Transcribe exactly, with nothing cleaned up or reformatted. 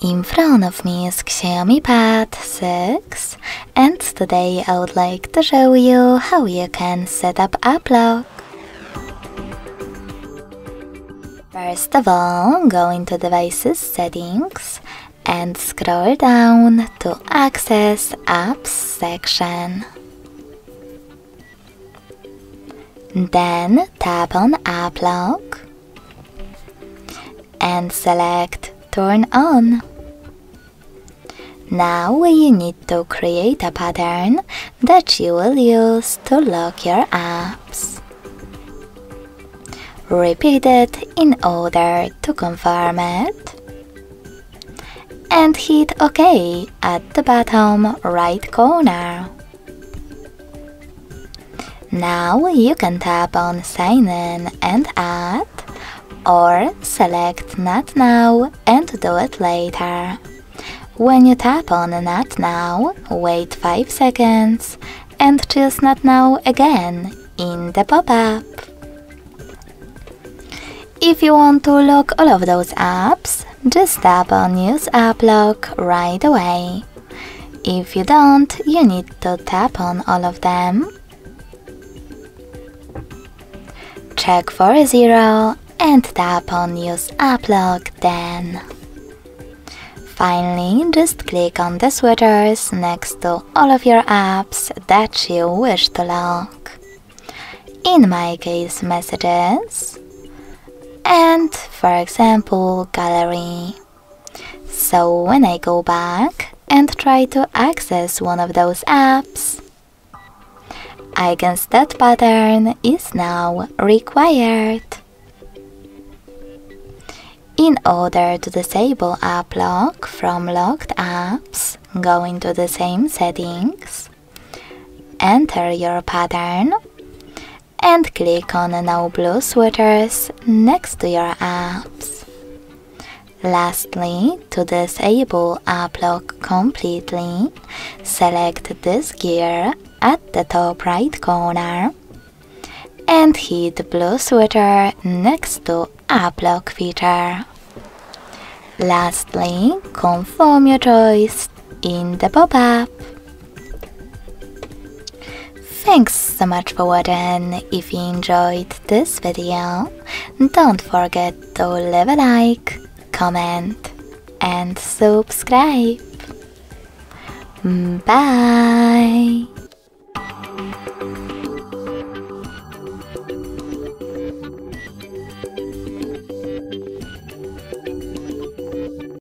In front of me is Xiaomi Pad six, and today I would like to show you how you can set up AppLock. First of all, go into Devices Settings and scroll down to Access Apps section. Then tap on AppLock and select Turn On. Now we need to create a pattern that you will use to lock your apps. Repeat it in order to confirm it. And hit OK at the bottom right corner. Now you can tap on Sign In and Add, or select Not Now and do it later. When you tap on Not Now, wait five seconds and choose Not Now again in the pop-up. If you want to lock all of those apps, just tap on Use AppLock right away. If you don't, you need to tap on all of them, check for a zero, and tap on Use AppLock then. Finally, just click on the switches next to all of your apps that you wish to lock. In my case, Messages, and for example, Gallery. So when I go back and try to access one of those apps, I guess that pattern is now required. In order to disable AppLock from locked apps, go into the same settings, enter your pattern, and click on No Blue Switches next to your apps. Lastly, to disable AppLock completely, select this gear at the top right corner and hit the blue switcher next to AppLock feature. Lastly, confirm your choice in the pop-up. Thanks so much for watching. If you enjoyed this video, don't forget to leave a like, comment and subscribe. Bye!